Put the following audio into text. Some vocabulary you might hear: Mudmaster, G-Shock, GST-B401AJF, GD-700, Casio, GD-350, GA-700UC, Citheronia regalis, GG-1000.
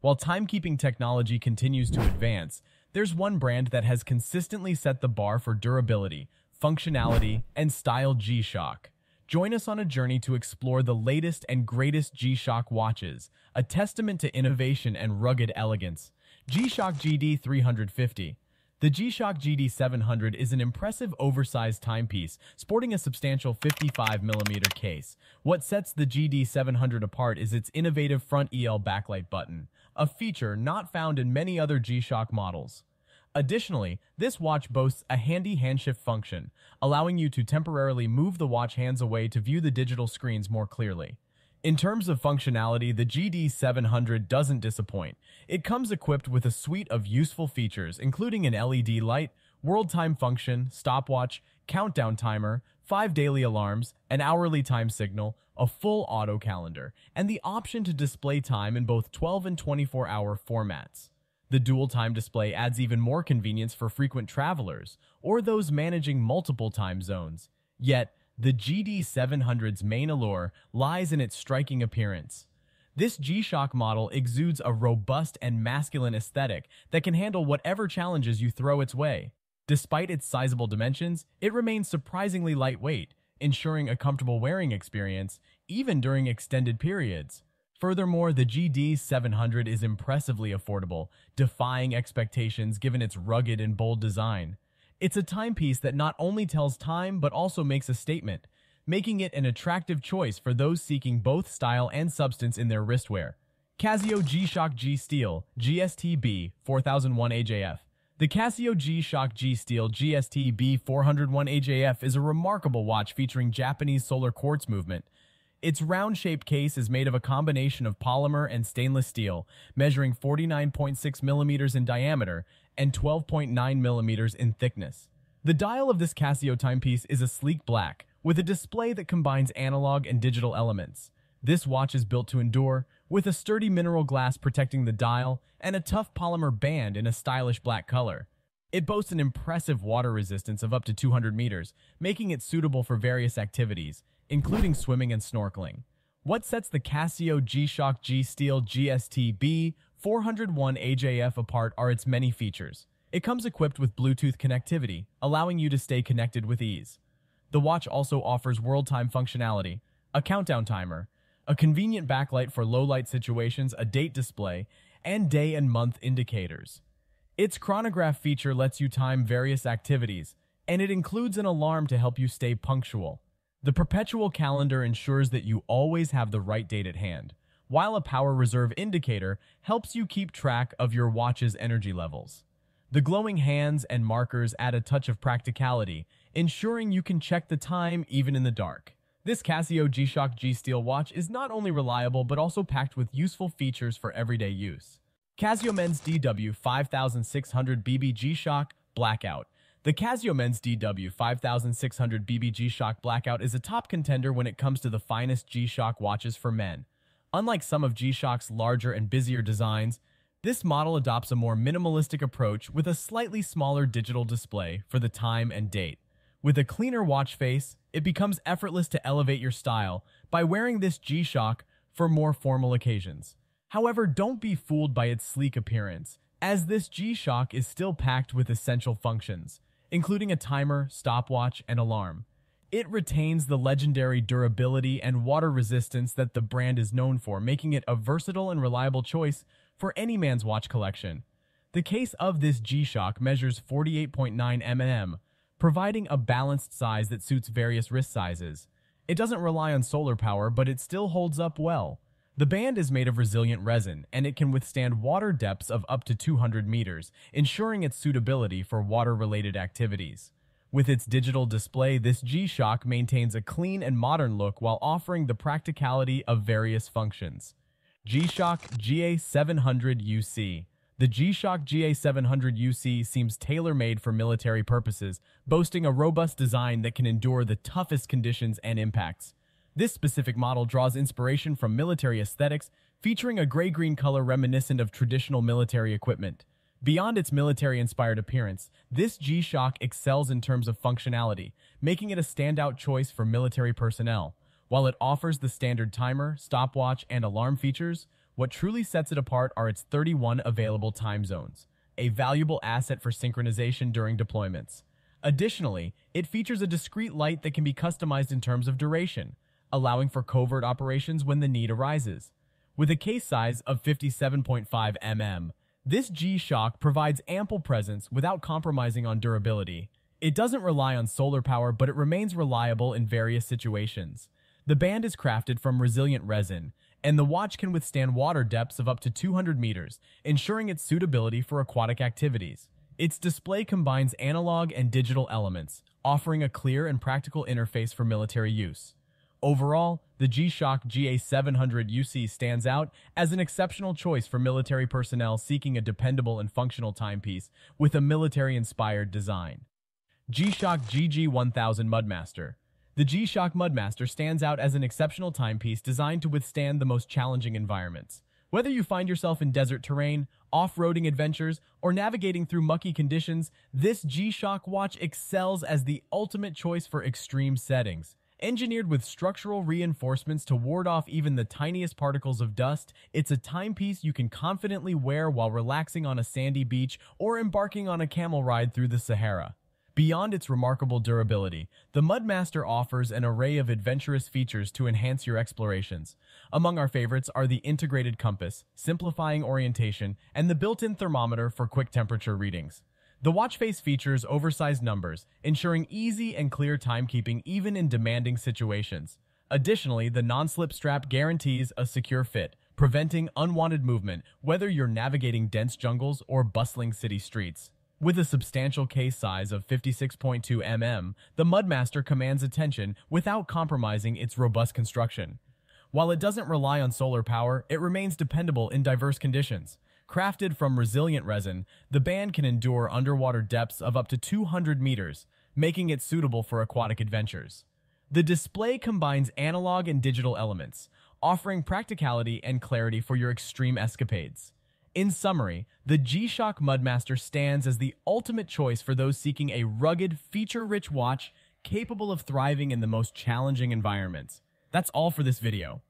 While timekeeping technology continues to advance, there's one brand that has consistently set the bar for durability, functionality, and style: G-Shock. Join us on a journey to explore the latest and greatest G-Shock watches, a testament to innovation and rugged elegance. G-Shock GD-350. The G-Shock GD-700 is an impressive oversized timepiece sporting a substantial 55mm case. What sets the GD-700 apart is its innovative front EL backlight button, a feature not found in many other G-Shock models. Additionally, this watch boasts a handy handshift function, allowing you to temporarily move the watch hands away to view the digital screens more clearly. In terms of functionality, the GD-700 doesn't disappoint. It comes equipped with a suite of useful features, including an LED light, world time function, stopwatch, countdown timer, 5 daily alarms, an hourly time signal, a full auto calendar, and the option to display time in both 12 and 24-hour formats. The dual time display adds even more convenience for frequent travelers or those managing multiple time zones. Yet, the GD-700's main allure lies in its striking appearance. This G-Shock model exudes a robust and masculine aesthetic that can handle whatever challenges you throw its way. Despite its sizable dimensions, it remains surprisingly lightweight, ensuring a comfortable wearing experience even during extended periods. Furthermore, the GD-700 is impressively affordable, defying expectations given its rugged and bold design. It's a timepiece that not only tells time but also makes a statement, making it an attractive choice for those seeking both style and substance in their wristwear. Casio G-Shock G-Steel GST-B401AJF. The Casio G-Shock G-Steel GST-B401AJF is a remarkable watch featuring Japanese solar quartz movement. Its round-shaped case is made of a combination of polymer and stainless steel, measuring 49.6mm in diameter and 12.9mm in thickness. The dial of this Casio timepiece is a sleek black, with a display that combines analog and digital elements. This watch is built to endure, with a sturdy mineral glass protecting the dial and a tough polymer band in a stylish black color. It boasts an impressive water resistance of up to 200 meters, making it suitable for various activities, including swimming and snorkeling. What sets the Casio G-Shock G-Steel GST-B401AJF apart are its many features. It comes equipped with Bluetooth connectivity, allowing you to stay connected with ease. The watch also offers world time functionality, a countdown timer, a convenient backlight for low-light situations, a date display, and day and month indicators. Its chronograph feature lets you time various activities, and it includes an alarm to help you stay punctual. The perpetual calendar ensures that you always have the right date at hand, while a power reserve indicator helps you keep track of your watch's energy levels. The glowing hands and markers add a touch of practicality, ensuring you can check the time even in the dark. This Casio G-Shock G-Steel watch is not only reliable but also packed with useful features for everyday use. Casio Men's DW5600BB G-Shock Blackout. The Casio Men's DW5600BB G-Shock Blackout is a top contender when it comes to the finest G-Shock watches for men. Unlike some of G-Shock's larger and busier designs, this model adopts a more minimalistic approach with a slightly smaller digital display for the time and date. With a cleaner watch face, it becomes effortless to elevate your style by wearing this G-Shock for more formal occasions. However, don't be fooled by its sleek appearance, as this G-Shock is still packed with essential functions, including a timer, stopwatch, and alarm. It retains the legendary durability and water resistance that the brand is known for, making it a versatile and reliable choice for any man's watch collection. The case of this G-Shock measures 48.9mm, providing a balanced size that suits various wrist sizes. It doesn't rely on solar power, but it still holds up well. The band is made of resilient resin, and it can withstand water depths of up to 200 meters, ensuring its suitability for water-related activities. With its digital display, this G-Shock maintains a clean and modern look while offering the practicality of various functions. G-Shock GA-700UC. The G-Shock GA-700UC seems tailor-made for military purposes, boasting a robust design that can endure the toughest conditions and impacts. This specific model draws inspiration from military aesthetics, featuring a gray-green color reminiscent of traditional military equipment. Beyond its military-inspired appearance, this G-Shock excels in terms of functionality, making it a standout choice for military personnel. While it offers the standard timer, stopwatch, and alarm features, What truly sets it apart are its 31 available time zones, a valuable asset for synchronization during deployments. Additionally, it features a discrete light that can be customized in terms of duration, allowing for covert operations when the need arises. With a case size of 57.5 mm, this G-Shock provides ample presence without compromising on durability. It doesn't rely on solar power, but it remains reliable in various situations. The band is crafted from resilient resin, and the watch can withstand water depths of up to 200 meters, ensuring its suitability for aquatic activities. Its display combines analog and digital elements, offering a clear and practical interface for military use. Overall, the G-Shock GA-700UC stands out as an exceptional choice for military personnel seeking a dependable and functional timepiece with a military-inspired design. G-Shock GG-1000 Mudmaster. The G-Shock Mudmaster stands out as an exceptional timepiece designed to withstand the most challenging environments. Whether you find yourself in desert terrain, off-roading adventures, or navigating through mucky conditions, this G-Shock watch excels as the ultimate choice for extreme settings. Engineered with structural reinforcements to ward off even the tiniest particles of dust, it's a timepiece you can confidently wear while relaxing on a sandy beach or embarking on a camel ride through the Sahara. Beyond its remarkable durability, the Mudmaster offers an array of adventurous features to enhance your explorations. Among our favorites are the integrated compass, simplifying orientation, and the built-in thermometer for quick temperature readings. The watch face features oversized numbers, ensuring easy and clear timekeeping even in demanding situations. Additionally, the non-slip strap guarantees a secure fit, preventing unwanted movement, whether you're navigating dense jungles or bustling city streets. With a substantial case size of 56.2 mm, the Mudmaster commands attention without compromising its robust construction. While it doesn't rely on solar power, it remains dependable in diverse conditions. Crafted from resilient resin, the band can endure underwater depths of up to 200 meters, making it suitable for aquatic adventures. The display combines analog and digital elements, offering practicality and clarity for your extreme escapades. In summary, the G-Shock Mudmaster stands as the ultimate choice for those seeking a rugged, feature-rich watch capable of thriving in the most challenging environments. That's all for this video.